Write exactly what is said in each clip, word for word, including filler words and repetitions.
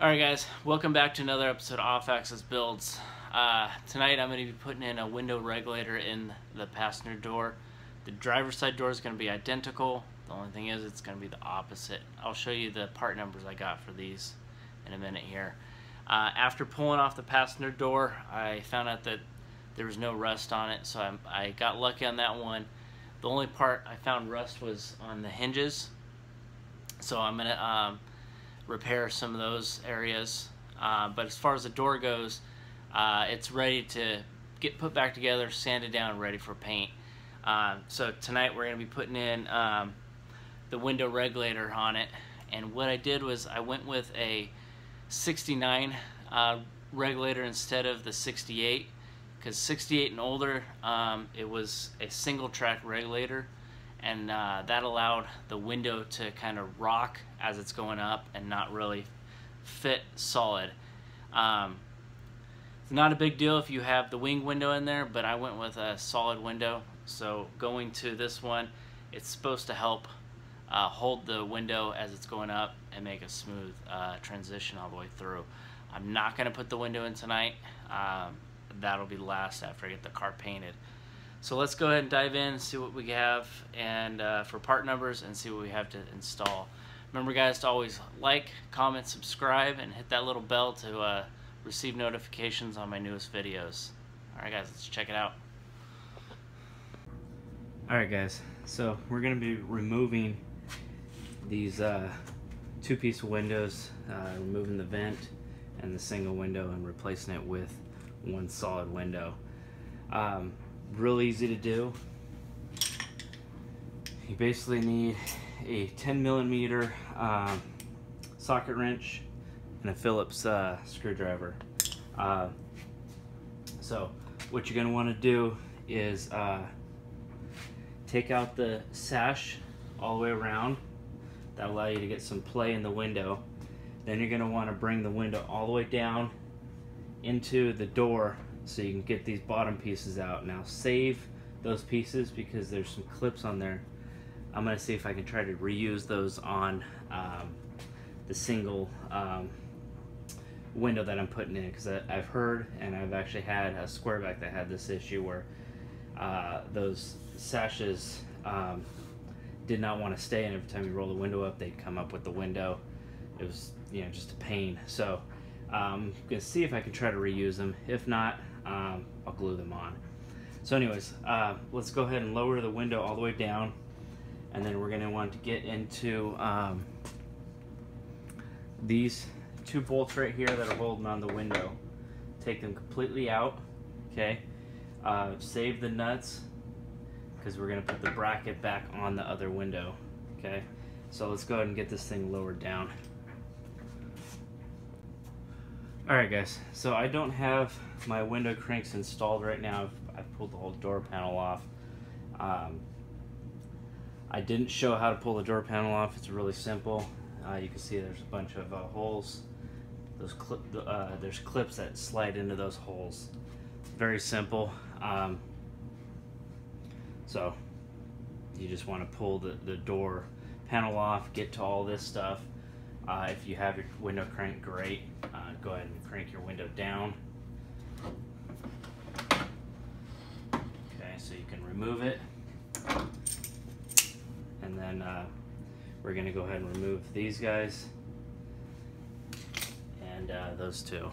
Alright guys, welcome back to another episode of Off-Axis Builds. Uh, tonight I'm going to be putting in a window regulator in the passenger door. The driver's side door is going to be identical. The only thing is it's going to be the opposite. I'll show you the part numbers I got for these in a minute here. Uh, after pulling off the passenger door, I found out that there was no rust on it, so I'm, I got lucky on that one. The only part I found rust was on the hinges, so I'm going to um, repair some of those areas, uh, but as far as the door goes, uh, it's ready to get put back together, sanded down, ready for paint. Um, so tonight we're going to be putting in um, the window regulator on it, and what I did was I went with a sixty-nine uh, regulator instead of the sixty-eight, because sixty-eight and older um, it was a single track regulator, and uh, that allowed the window to kind of rock as it's going up and not really fit solid. Um, it's not a big deal if you have the wing window in there, but I went with a solid window, so going to this one, it's supposed to help uh, hold the window as it's going up and make a smooth uh, transition all the way through. I'm not going to put the window in tonight. Um, that'll be last after I get the car painted. So let's go ahead and dive in, see what we have, and uh, for part numbers, and see what we have to install. Remember guys to always like, comment, subscribe, and hit that little bell to uh, receive notifications on my newest videos. Alright guys, let's check it out. Alright guys, so we're going to be removing these uh, two-piece windows, uh, removing the vent and the single window and replacing it with one solid window. Um, Real easy to do. You basically need a ten millimeter um, socket wrench and a Phillips uh, screwdriver. Uh, so what you're going to want to do is uh, take out the sash all the way around. That'll allow you to get some play in the window. Then you're going to want to bring the window all the way down into the door, so you can get these bottom pieces out. Now save those pieces because there's some clips on there. I'm gonna see if I can try to reuse those on um, the single um, window that I'm putting in, because I've heard, and I've actually had a squareback that had this issue where uh, those sashes um, did not want to stay, and every time you roll the window up, they'd come up with the window. It was, you know, just a pain. So I'm gonna see if I can try to reuse them. If not, Um, I'll glue them on. So anyways, uh, let's go ahead and lower the window all the way down, and then we're going to want to get into um, these two bolts right here that are holding on the window. Take them completely out, okay? Uh, save the nuts because we're going to put the bracket back on the other window, okay? So let's go ahead and get this thing lowered down. Alright guys, so I don't have my window cranks installed right now. I've, I've pulled the whole door panel off. Um, I didn't show how to pull the door panel off. It's really simple. Uh, you can see there's a bunch of uh, holes. Those clip, uh, there's clips that slide into those holes. Very simple. Um, so you just want to pull the, the door panel off, get to all this stuff. Uh, if you have your window crank, great. Uh, go ahead and crank your window down. Okay, so you can remove it. And then uh, we're going to go ahead and remove these guys and uh, those two.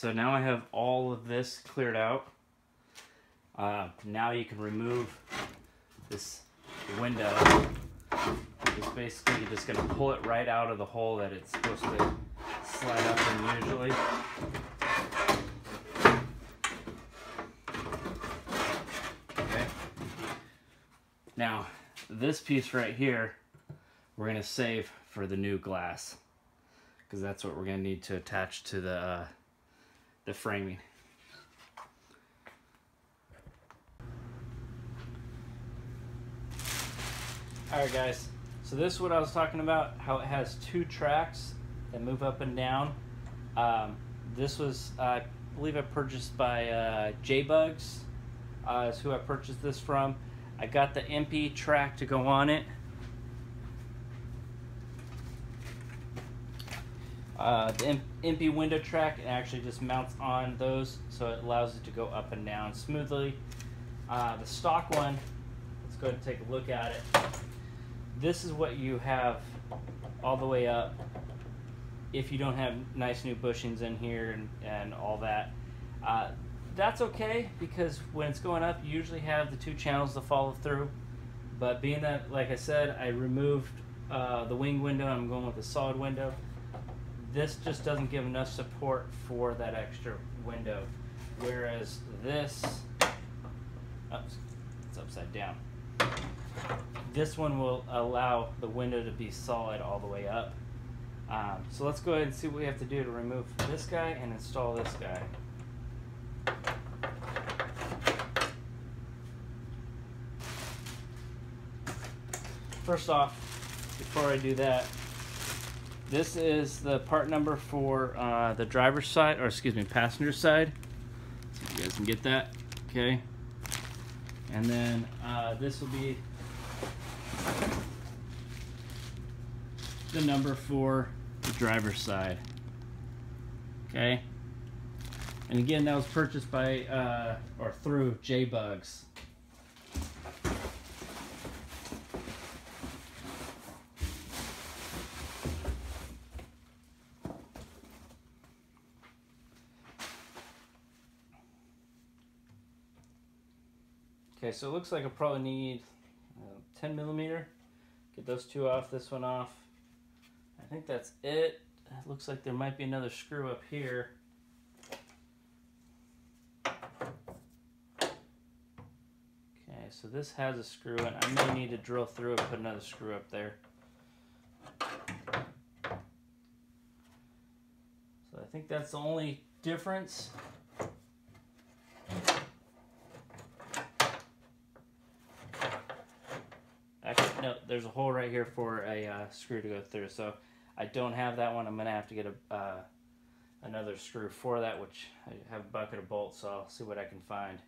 So now I have all of this cleared out. Uh, now you can remove this window. It's basically just going to pull it right out of the hole that it's supposed to slide up in usually. Okay. Now this piece right here we're going to save for the new glass, because that's what we're going to need to attach to the uh, the framing. Alright guys, so this is what I was talking about, how it has two tracks that move up and down. Um, this was, uh, I believe I purchased by uh, JBugs, uh, is who I purchased this from. I got the M P track to go on it. Uh, the M P window track, it actually just mounts on those, so it allows it to go up and down smoothly. Uh, the stock one, let's go ahead and take a look at it. This is what you have all the way up if you don't have nice new bushings in here and, and all that. Uh, that's okay, because when it's going up you usually have the two channels to follow through, but being that, like I said, I removed uh, the wing window, I'm going with a solid window. This just doesn't give enough support for that extra window, whereas this, oops, it's upside down. This one will allow the window to be solid all the way up. Um, so let's go ahead and see what we have to do to remove this guy and install this guy. First off, before I do that, this is the part number for uh, the driver's side, or excuse me, passenger side. So you guys can get that, okay? And then uh, this will be the number for the driver's side, okay? And again, that was purchased by uh, or through JBugs. Okay, so it looks like I probably need uh, ten millimeter. Get those two off, this one off. I think that's it. It looks like there might be another screw up here. Okay, so this has a screw in. I may need to drill through and put another screw up there. So I think that's the only difference. Actually, no, there's a hole right here for a uh, screw to go through, so I don't have that one. I'm going to have to get a, uh, another screw for that, which I have a bucket of bolts, so I'll see what I can find.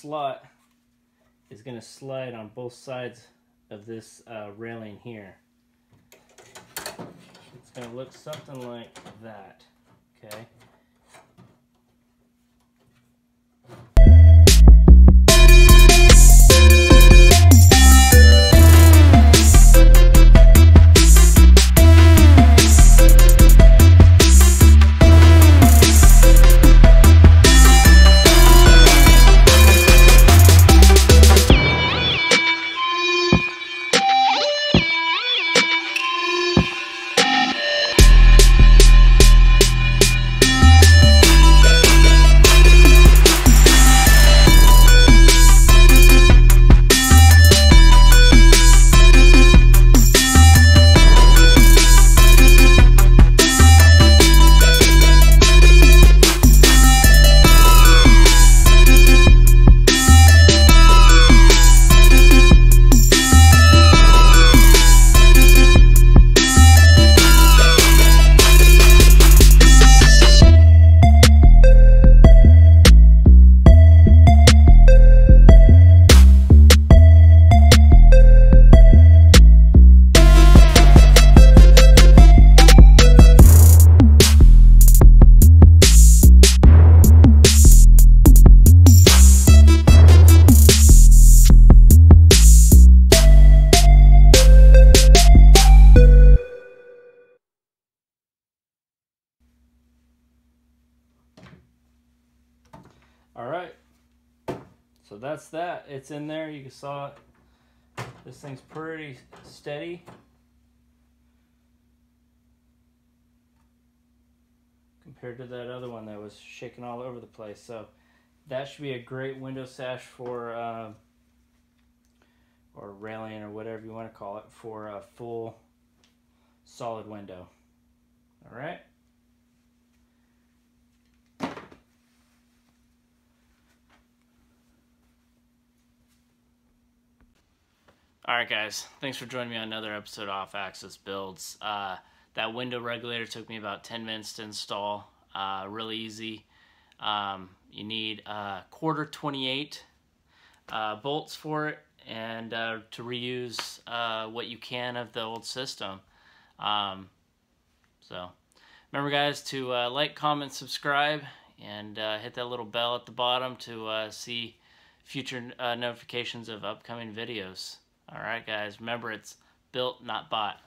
slot is going to slide on both sides of this uh, railing here. It's going to look something like that, okay? Alright, so that's that. It's in there. You saw it. This thing's pretty steady. Compared to that other one that was shaking all over the place. So that should be a great window sash for, uh, or railing or whatever you want to call it, for a full solid window. Alright. Alright guys, thanks for joining me on another episode of Off-Axis Builds. Uh, that window regulator took me about ten minutes to install, uh, really easy. Um, you need uh, quarter twenty-eight uh, bolts for it, and uh, to reuse uh, what you can of the old system. Um, so, remember guys to uh, like, comment, subscribe, and uh, hit that little bell at the bottom to uh, see future uh, notifications of upcoming videos. All right, guys, remember it's built, not bought.